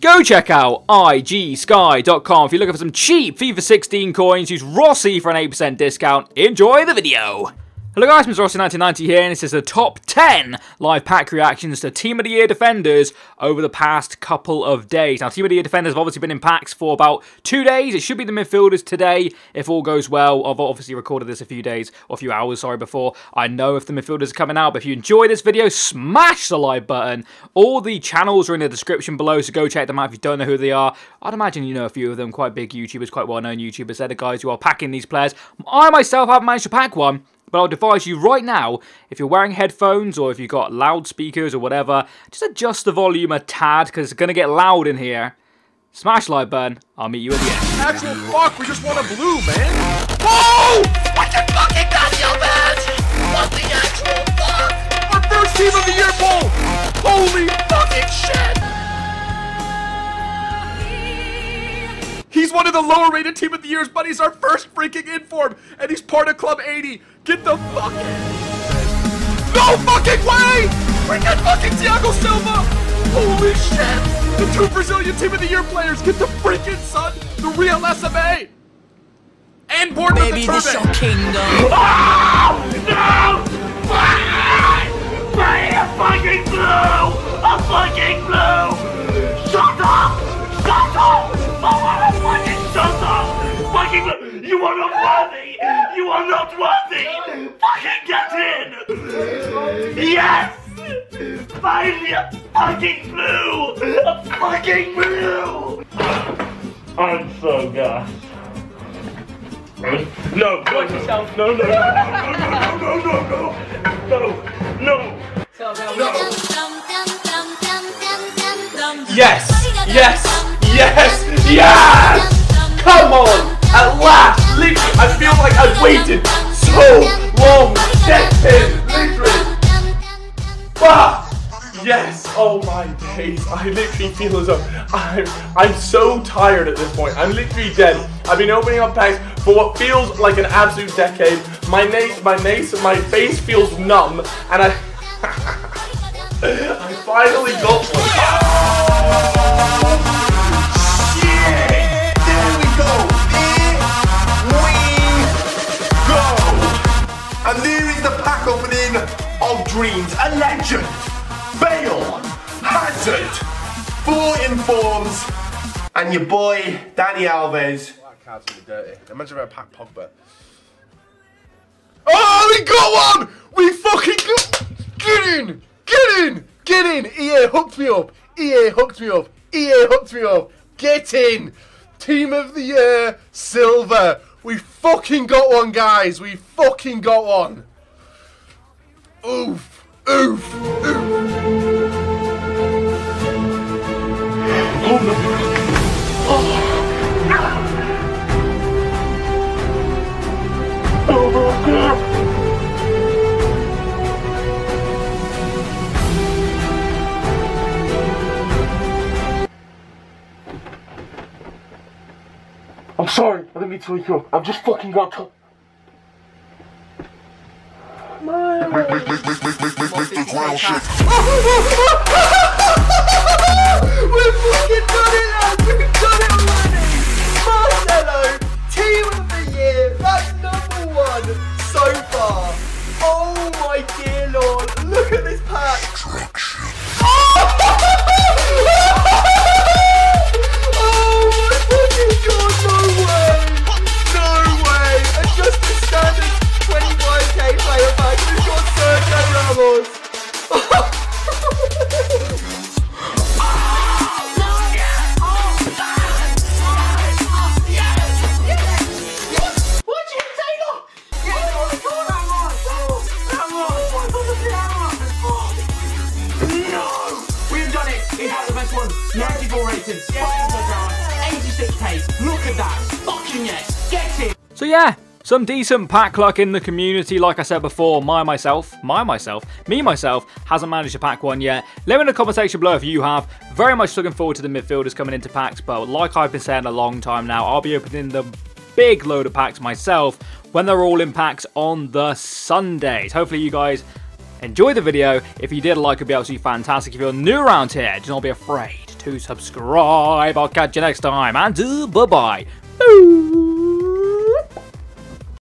Go check out IGSky.com if you're looking for some cheap FIFA 16 coins. Use Rossi for an 8% discount. Enjoy the video. Hello guys, Mr. Rossi 1990 here, and this is the top 10 live pack reactions to Team of the Year defenders over the past couple of days. Now, Team of the Year defenders have obviously been in packs for about 2 days. It should be the midfielders today, if all goes well. I've obviously recorded this a few hours before. I know if the midfielders are coming out, but if you enjoy this video, smash the like button. All the channels are in the description below, so go check them out if you don't know who they are. I'd imagine you know a few of them, quite big YouTubers, quite well-known YouTubers. They're the guys who are packing these players. I myself haven't managed to pack one, but I'll advise you right now, if you're wearing headphones or if you've got loudspeakers or whatever, just adjust the volume a tad, because it's going to get loud in here. Smash like button. I'll meet you at the end. Actual fuck, we just won a blue, man. Whoa! What the fucking goddamn match? What the actual fuck? Our first Team of the Year poll! Holy fucking shit! He's one of the lower rated Team of the Year's, but he's our first freaking inform, and he's part of Club 80. Get the fuck in! No fucking way! Freaking fucking Thiago Silva! Holy shit! The two Brazilian Team of the Year players get the freaking son, the real SMA! And born with the turban! This your kingdom! Oh, no! I'm fucking blue! I'm fucking blue! Shut up! Shut up! I wanna fucking shut up! Fucking blue! You wanna worthy! You are not worthy! Fucking get in! Yes! Finally, I'm fucking blue! I'm fucking blue! I'm so gassed. No, watch yourself. No, no, no, no, no, no, no, no, no. Yes! Yes! Yes! Yes! Come on! At last! Literally, I feel like I've waited so long. Dead pin, literally. But yes, oh my days. I literally feel as though I'm so tired at this point. I'm literally dead. I've been opening up packs for what feels like an absolute decade. My face feels numb, and I finally got one. Oh! Dreams, a legend, Bale, Hazard, 4 informs, and your boy Danny Alves. Well, that card's really dirty. Imagine if I packed Pogba. Oh, we got one! We fucking got. Get in! Get in! Get in! EA hooked me up! EA hooked me up! EA hooked me up! Get in! Team of the Year, Silver. We fucking got one, guys. We fucking got one. Oof! Oof! Oof! Oh no! Oh! Ah. Oh my God! I'm sorry, I didn't mean to wake you up. I've just fucking got to. Make the ground shake. We've fucking done it, lads. We've done it already. Marcelo, Team of the Year. That's #1 so far. Oh my dear lord. Look at this pack. Destruction. Oh my fucking god, no way. No way. And just the standard 25k player pack. We've got Sergio Ramos. So yeah, some decent pack luck in the community. Like I said before, me myself hasn't managed to pack one yet. Let me in the comment section below if you have. Very much looking forward to the midfielders coming into packs, but like I've been saying a long time now, I'll be opening the big load of packs myself when they're all in packs on the Sundays. Hopefully you guys Enjoy the video. If you did like it, it'd be absolutely fantastic. If you're new around here, do not be afraid to subscribe. I'll catch you next time, and bye-bye.